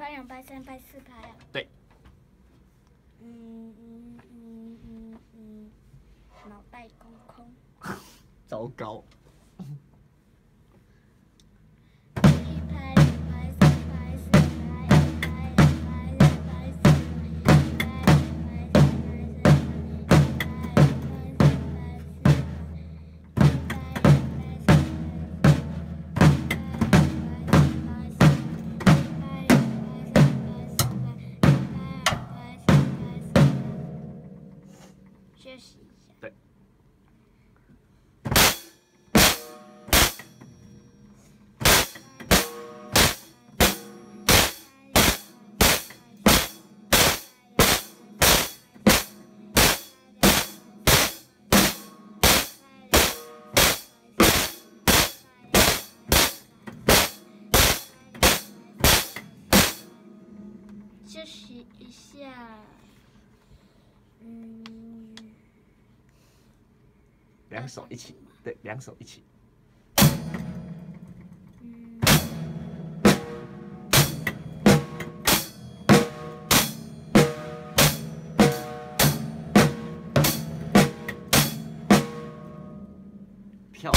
拍两拍三拍四拍啊？对。脑袋空空。糟糕。一拍两拍三拍四拍，一拍两拍三拍四拍，一拍两拍三拍四拍，一拍两拍三拍四拍，一拍两拍三拍四拍，休息一下。对。 休息一下，两手一起，对，两手一起。 跳。